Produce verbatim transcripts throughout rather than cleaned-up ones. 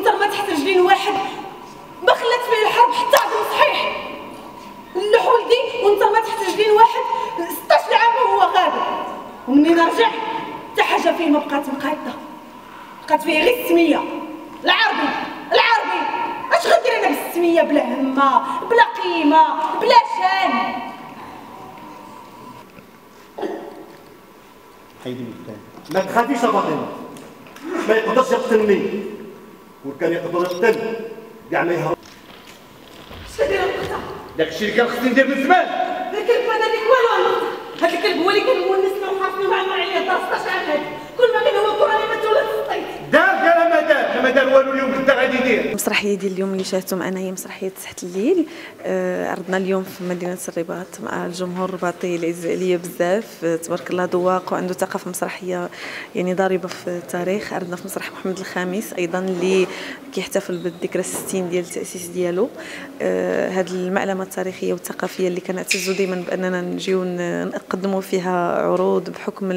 ضربت تحت رجلين واحد ما خلات فيه الحرب حتى عظم صحيح. اللوح ولدي وانضربت تحت رجلين واحد ستة عشر عام وهو غابر، ومنين رجع حتى حاجه فيه ما بقات مقايضه، بقات فيه غير السميه. العربي العربي اش غندير انا بالسميه؟ بلا همه بلا قيمه بلا شان. حيدي من الكلام، ما تخافيش اباطينا، ما يقدرش يقتلني، وكان يقدر يقتل كاع ما يهرب. اش كدير القطه؟ داكشي اللي كان خصني ندير من زمان. ما كنبان عليك والو القطه، هاد الكلب هو اللي كان مونسنا وحافظنا وعامر عليه ستة عشر عام هادي، كل ما كان هو كوراني ما تولى السطيط. دار قال ما دار، ما دار والو اليوم بدا غادي يدير. المسرحيه ديال اليوم اللي شاهدتم انا هي مسرحيه تحت الليل، عرضنا اليوم في مدينه الرباط مع الجمهور الرباطي العزيز عليا بزاف، تبارك الله ذواق وعنده ثقافه مسرحيه يعني ضاربه في التاريخ. عرضنا في مسرح محمد الخامس ايضا اللي كيحتفل بالذكرى الستين ديال التاسيس ديالو. هذه المعلمه التاريخيه والثقافيه اللي كنعتزوا ديما باننا نجيو نقدموا فيها عروض بحكم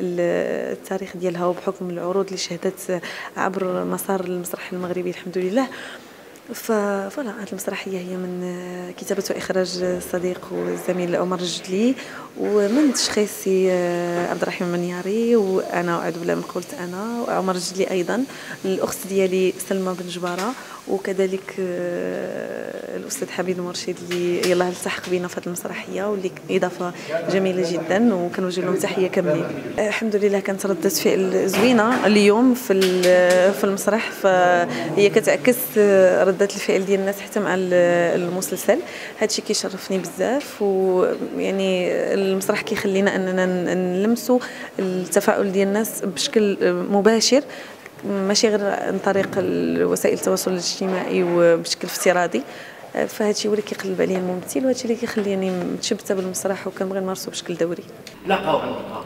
التاريخ ديالها وبحكم العروض اللي شهدت عبر مسار المسرح المغربي الحمد لله. فوالا هذه المسرحيه هي من كتابه واخراج الصديق والزميل عمر الجلي ومن تشخيصي عبد الرحيم منياري، وانا اعوذ بالله من قلت انا وعمر الجلي ايضا، الاخت ديالي سلمى بن جباره، وكذلك الاستاذ حبيب المرشد اللي يلاه التحق بينا في هذه المسرحيه واللي اضافه جميله جدا وكنوجه لهم تحيه كاملين. الحمد لله كانت رده فعل زوينه اليوم في في المسرح، فهي كتعكس رده الفعل ديال الناس حتى مع المسلسل. هادشي كيشرفني بزاف، ويعني المسرح كيخلينا اننا نلمسوا التفاعل ديال الناس بشكل مباشر ماشي غير عن طريق وسائل التواصل الاجتماعي وبشكل افتراضي. فهادشي هو اللي كيقلب عليه الممثل وهادشي اللي كيخليني متشبته بالمسرح وكنبغي نمارسو بشكل دوري. لاقاو عند اللقاء.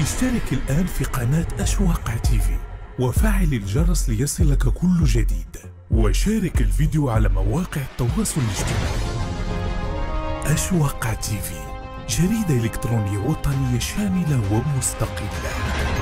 اشترك الآن في قناة آش واقع تيفي وفعل الجرس ليصلك كل جديد، وشارك الفيديو على مواقع التواصل الاجتماعي. آش واقع تيفي، جريدة إلكترونية وطنية شاملة ومستقلة.